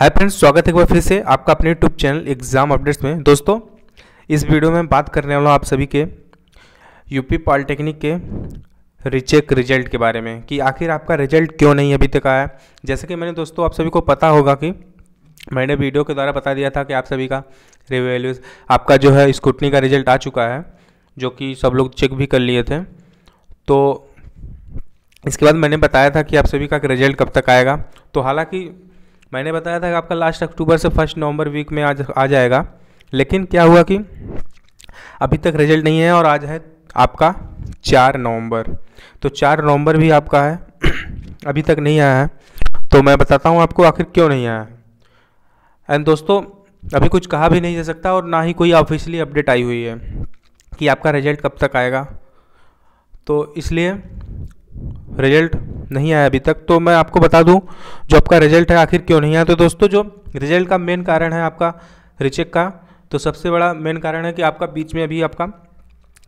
Hi friends, स्वागत है एक बार फिर से आपका अपने यूट्यूब चैनल एग्ज़ाम अपडेट्स में। दोस्तों, इस वीडियो में बात करने वाला हूँ आप सभी के यूपी पॉलिटेक्निक के रीचेक रिजल्ट के बारे में कि आखिर आपका रिजल्ट क्यों नहीं अभी तक आया। जैसे कि मैंने दोस्तों आप सभी को पता होगा कि मैंने वीडियो के द्वारा बता दिया था कि आप सभी का रीवैल्यूज आपका जो है स्कूटनी का रिजल्ट आ चुका है, जो कि सब लोग चेक भी कर लिए थे। तो इसके बाद मैंने बताया था कि आप सभी का रिजल्ट कब तक आएगा। तो हालांकि मैंने बताया था कि आपका लास्ट अक्टूबर से फर्स्ट नवंबर वीक में आ जाएगा, लेकिन क्या हुआ कि अभी तक रिजल्ट नहीं है और आज है आपका 4 नवंबर। तो 4 नवंबर भी आपका है, अभी तक नहीं आया है। तो मैं बताता हूँ आपको आखिर क्यों नहीं आया है। एंड दोस्तों, अभी कुछ कहा भी नहीं जा सकता और ना ही कोई ऑफिशियली अपडेट आई हुई है कि आपका रिजल्ट कब तक आएगा। तो इसलिए रिजल्ट नहीं आया अभी तक। तो मैं आपको बता दूं जो आपका रिजल्ट है आखिर क्यों नहीं आया। तो दोस्तों, जो रिजल्ट का मेन कारण है आपका रीचेक का, तो सबसे बड़ा मेन कारण है कि आपका बीच में अभी आपका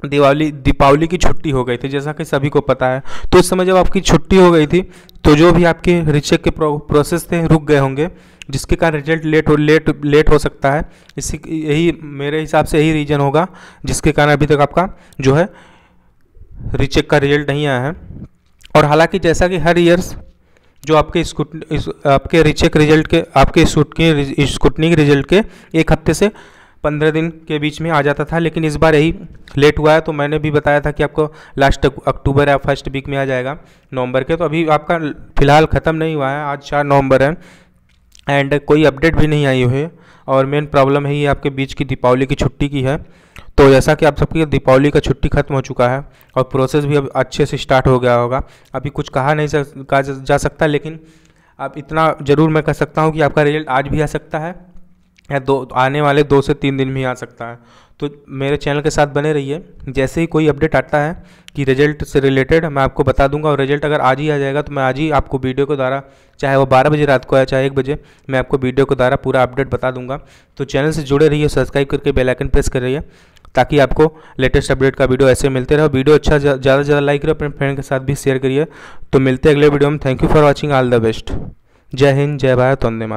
दीपावली की छुट्टी हो गई थी, जैसा कि सभी को पता है। तो उस समय जब आपकी छुट्टी हो गई थी तो जो भी आपके रीचेक के प्रोसेस थे रुक गए होंगे, जिसके कारण रिजल्ट लेट हो सकता है। यही मेरे हिसाब से यही रीज़न होगा जिसके कारण अभी तक आपका जो है रीचेक का रिजल्ट नहीं आया है। और हालांकि जैसा कि हर ईयर्स जो आपके रीचेक रिजल्ट के आपके स्कूटनिक रिजल्ट के 1 हफ्ते से 15 दिन के बीच में आ जाता था, लेकिन इस बार यही लेट हुआ है। तो मैंने भी बताया था कि आपको लास्ट अक्टूबर या फर्स्ट वीक में आ जाएगा नवंबर के। तो अभी आपका फ़िलहाल ख़त्म नहीं हुआ है, आज 4 नवंबर है एंड कोई अपडेट भी नहीं आई हुई है। और मेन प्रॉब्लम है ये आपके बीच की दीपावली की छुट्टी की है। तो जैसा कि आप सबकी दीपावली का छुट्टी खत्म हो चुका है और प्रोसेस भी अब अच्छे से स्टार्ट हो गया होगा। अभी कुछ कहा जा सकता, लेकिन अब इतना ज़रूर मैं कह सकता हूँ कि आपका रिजल्ट आज भी आ सकता है या आने वाले 2 से 3 दिन भी आ सकता है। तो मेरे चैनल के साथ बने रहिए, जैसे ही कोई अपडेट आता है कि रिजल्ट से रिलेटेड मैं आपको बता दूंगा। और रिजल्ट अगर आज ही आ जाएगा तो मैं आज ही आपको वीडियो के द्वारा, चाहे वो 12 बजे रात को आया चाहे 1 बजे, मैं आपको वीडियो के द्वारा पूरा अपडेट बता दूंगा। तो चैनल से जुड़े रहिए, सब्सक्राइब करके बेल आइकन प्रेस कर रहिए ताकि आपको लेटेस्ट अपडेट का वीडियो ऐसे मिलते रहे। वीडियो अच्छा ज़्यादा से ज़्यादा लाइक करिए, अपने फ्रेंड के साथ भी शेयर करिए। तो मिलते हैं अगले वीडियो में। Thank you for watching, all the best. जय हिंद, जय भारत, वंदे मातरम।